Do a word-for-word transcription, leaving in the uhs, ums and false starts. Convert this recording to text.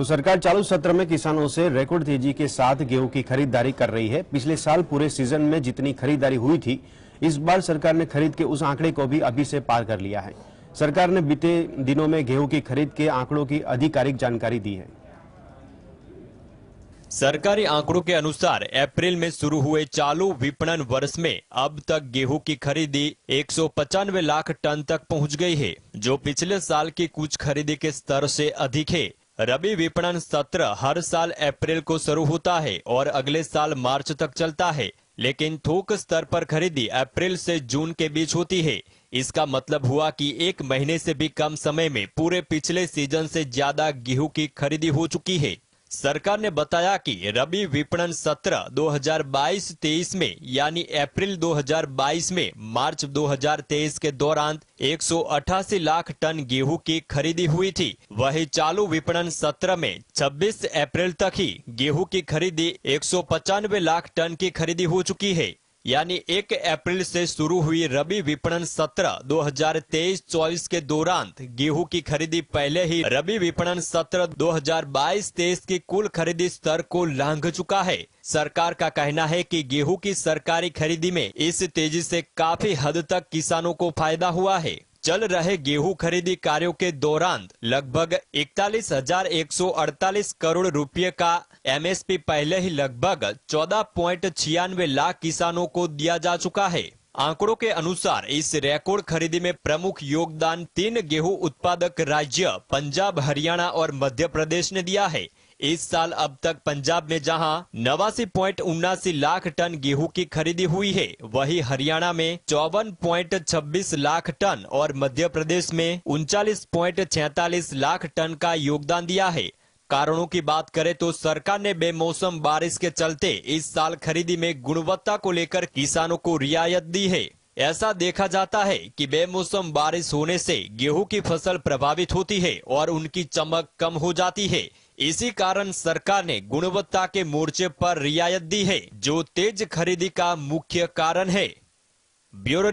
तो सरकार चालू सत्र में किसानों से रिकॉर्ड तेजी के साथ गेहूं की खरीदारी कर रही है। पिछले साल पूरे सीजन में जितनी खरीदारी हुई थी, इस बार सरकार ने खरीद के उस आंकड़े को भी अभी से पार कर लिया है। सरकार ने बीते दिनों में गेहूं की खरीद के आंकड़ों की आधिकारिक जानकारी दी है। सरकारी आंकड़ों के अनुसार अप्रैल में शुरू हुए चालू विपणन वर्ष में अब तक गेहूं की खरीदी एक सौ पचानवे लाख टन तक पहुंच गई है, जो पिछले साल की कुछ खरीदी के स्तर से अधिक है। रबी विपणन सत्र हर साल अप्रैल को शुरू होता है और अगले साल मार्च तक चलता है, लेकिन थोक स्तर पर खरीदी अप्रैल से जून के बीच होती है। इसका मतलब हुआ कि एक महीने से भी कम समय में पूरे पिछले सीजन से ज्यादा गेहूं की खरीदी हो चुकी है। सरकार ने बताया कि रबी विपणन सत्र दो हज़ार बाईस तेईस में यानी अप्रैल दो हज़ार बाईस में मार्च दो हज़ार तेईस के दौरान एक सौ अठासी लाख टन गेहूं की खरीदी हुई थी। वहीं चालू विपणन सत्र में छब्बीस अप्रैल तक ही गेहूं की खरीदी एक सौ पचानवे लाख टन की खरीदी हो चुकी है। यानी एक अप्रैल से शुरू हुई रबी विपणन सत्र दो हज़ार तेईस चौबीस के दौरान गेहूं की खरीदी पहले ही रबी विपणन सत्र दो हज़ार बाईस तेईस की कुल खरीदी स्तर को लांघ चुका है। सरकार का कहना है कि गेहूं की सरकारी खरीदी में इस तेजी से काफी हद तक किसानों को फायदा हुआ है। चल रहे गेहूं खरीदी कार्यों के दौरान लगभग इकतालीस हजार एक सौ अड़तालीस करोड़ रुपए का एमएसपी पहले ही लगभग चौदह पॉइंट छियानवे लाख किसानों को दिया जा चुका है। आंकड़ों के अनुसार इस रिकॉर्ड खरीदी में प्रमुख योगदान तीन गेहूं उत्पादक राज्य पंजाब, हरियाणा और मध्य प्रदेश ने दिया है। इस साल अब तक पंजाब में जहां नवासी पॉइंट उन्नासी लाख टन गेहूं की खरीदी हुई है, वहीं हरियाणा में चौवन पॉइंट छब्बीस लाख टन और मध्य प्रदेश में उनचालीस पॉइंट छियातालीस लाख टन का योगदान दिया है। कारणों की बात करें तो सरकार ने बेमौसम बारिश के चलते इस साल खरीदी में गुणवत्ता को लेकर किसानों को रियायत दी है। ऐसा देखा जाता है कि बेमौसम बारिश होने से गेहूं की फसल प्रभावित होती है और उनकी चमक कम हो जाती है। इसी कारण सरकार ने गुणवत्ता के मोर्चे पर रियायत दी है, जो तेज खरीदी का मुख्य कारण है। ब्यूरो